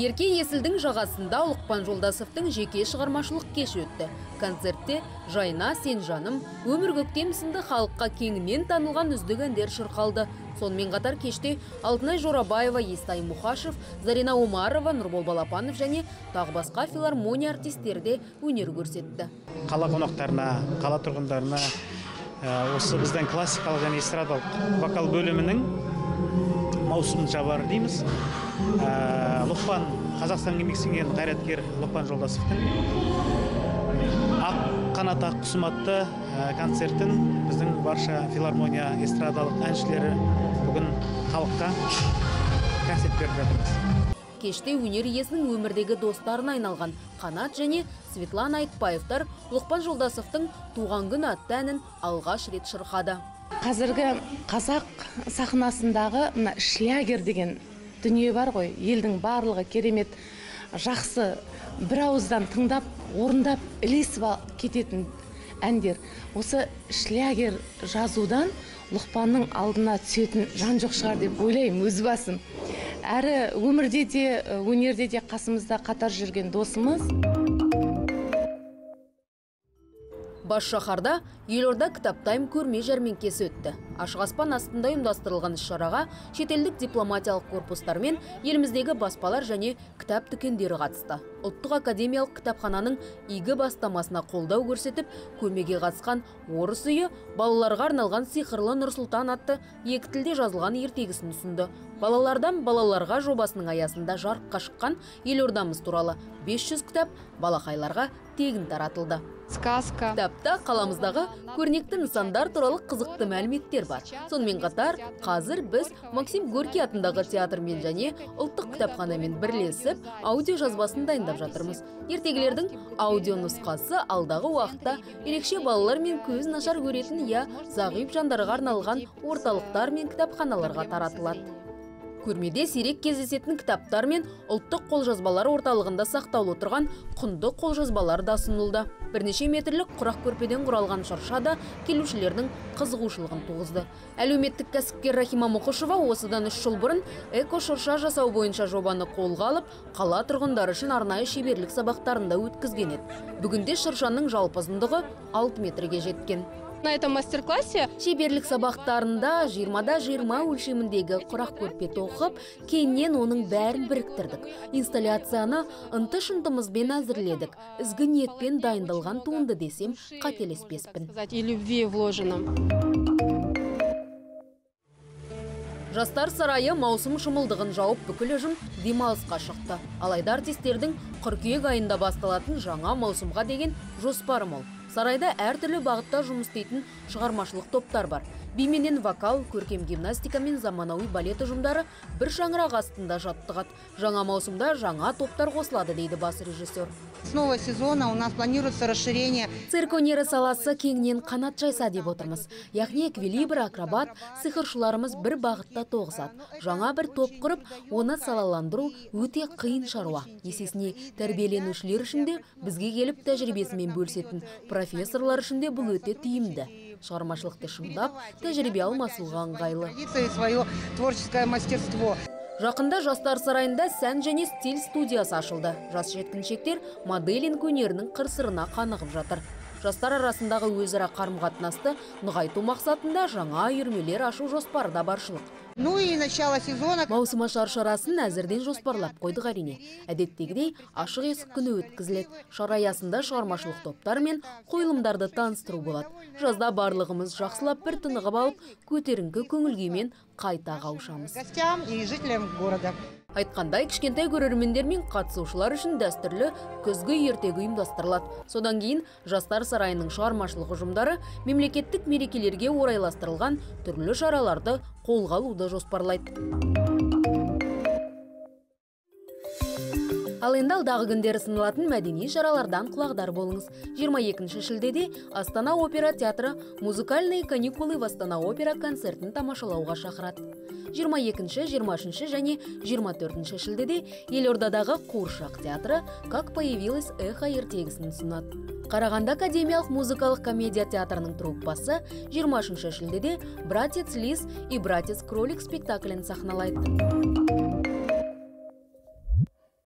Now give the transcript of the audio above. Ерке Есілдің жағасында Ұлықпан Жолдасовтың жеке шығармашылық кеші өтті. Концертте «Жайна, сен жаным», «Өмір көктем» сынды халыққа кеңінен танылған үздік әндер шырқалды. Сонымен қатар кеште Алтынай Жорабаева, Естай Мұхашев, Зарина Омарова, Нұрбол Балапанов және тағы басқа филармония артистерде өнер көрсетті. Қала қонақтарына, қала тұрғындарына осы біздің классикалық және эстрадалық вокал бөлімінің маусымын жабар дейміз. Лұқпан, Қазақстан еңбек сіңірген қайраткер Лұқпан Жолдасовтың «Ақ қанат ақ құсым» атты концертін біздің барша филармония эстрадалық әншілері бүгін халыққа концерт беріп жатырмыз. Кеште өнер иесінің өмірдегі достарына айналған Қанат және Светлана Айтбаевтар Лұқпан Жолдасовтың «Туған күн» атты әнін алғаш рет шырқады. Қазіргі қазақ сахнасындағы шлягер деген дүние бар ғой, елдің барлығы керемет, жақсы, бір ауыздан тыңдап, орындап, ілесіп кететін әндер. Осы шлягер жазудан Лұқпанның алдына түсетін жан жоқ шығар деп ойлаймын өз басым. Әрі өмірде де, өнерде де қасымызда қатар жүрген досымыз. Бас шаһарда Елорда Кітаптайым көрме жәрмеңкесі өтті. Ашық аспан астында ұйымдастырылған іс-шараға шетелдік дипломатиялық корпустар мен еліміздегі баспалар және кітап дүкендері қатысты. Ұлттық академиялық кітапхананың игі бастамасына қолдау көрсетіп, көрмеге қатысқан орыс үйі балаларға арналған «Сиқырлы Нұрсұлтан» атты екі тілде жазылған ертегісін ұсынды. Балалардан балаларға жобасының аясында жарыққа шыққан елордамыз туралы 500 кітап балақайларға тегін таратылды. Сказка. Кітапта қаламыздағы көрнекті нысандар туралы қызықты мәліметтер бар. Сонымен қатар, қазір біз Максим Горький атындағы театрмен және ұлттық кітапханамен бірлесіп, аудио жазбасын дайындап жатырмыз. Ертегілердің аудио нұсқасы алдағы уақытта ерекше балалар мен көз нашар көретін я зағип жандарға арналған орталықтар мен кітапханаларға таратылады. Көрмеде сирек кездесетін кітаптар мен ұлттық қолжазбалар орталығында сақтаулы отырған құнды қолжазбалар да ұсынылды. Бірнеше метрлік құрақ көрпеден құралған шаршада келушілердің қызығушылығын туғызды. Әлеуметтік кәсіпкер Рахима Мұқышева осыдан 3 жыл бұрын эко-шырша жасау бойынша жобаны қолға алып, қала тұрғындары үшін арнайы шеберлік сабақтарында өткізген еді. Бүгінде шыршаның жалпы ұзындығы 6 метрге жеткен. На этом мастер-классе шеберлік сабақтарында 20-20 өлшеміндегі құрақ көрпе тоқып, кейіннен оның бәрін біріктірдік. Инсталляцияны ынты-шынтымызбен әзірледік. Ізгі ниетпен дайындалған туынды десем, қателеспеспін. Жастар сарайы маусым шымылдығын жауып бүкіл ұжым демалысқа шықты. Алайда артистердің қыркүйек айында басталатын жаңа маусымға деген жоспары мол. Сарайда әртүрлі бағытта жұмыс істейтін шығармашылық топтар бар. Бименен вокал, көркем гимнастика мен заманауи балет ұжымдары бір шаңырақ астында жаттығады. Жаңа маусымда жаңа топтар қосылады, дейді бас режиссер. С нового сезона у нас планируется расширение. Цирк өнері саласы кеңінен қанат жайса деп отырмыз. Яғни эквилибр, акробат, сиқыршыларымыз бір бағытта тоғысады. Жаңа бір топ құрып, оны салаландыру өте қиын шаруа. Есесіне тәрбиеленушілер үшін де бізге келіп тәжірибесімен бөлісетін профессорлар үшін де бұл өте тиімді. Шығармашылықты шыңдап, тәжірибе алмасуға ыңғайлы. Жақында жастар сарайында сән және стиль студиясы ашылды. Жас жеткіншектер моделинг өнерінің қыр-сырына қанығып жатыр. Жастар арасындағы өзара қарым-қатынасты нығайту мақсатында жаңа үйірмелер ашу жоспары да баршылық. Маусым шарасын әзірден жоспарлап қойдық әрине. Әдеттегідей ашық есік күні өткізіледі. Шара аясында шығармашылық топтар мен қойылымдарды таныстыру болады. Жазда барлығымыз жақсылап бір тынығып алып, көтеріңкі көңілгемен қайта қауышамыз. Айтқандай, кішкентай көрермендер мен қатысушылар үшін дәстүрлі күзгі ертегі ұйымдастырылады. Содан кейін жастар сарайының шығармашылық ұжымдары мемлекеттік мерекелерге орайластырылған түрлі шараларды қолға алуды жоспарлайды. Ал енді алдағы күндері сыналатын мәдени шаралардан құлағдар болыңыз. 22-ші шілдеде Астана опера театры «Музыкальные каникулы» в Астана опера концертін тамашалауға шақырады. 22-ші, 23-ші және 24-ші шілдеде Елордадағы Қуыршақ театры «Как появилось эхо» ертегісін ұсынады. Қарағанда академиялық музыкалық комедия театрының труппасы 23-ші шілдеде «Братец Лис» и «Братец Кролик» спектаклін сахналайды.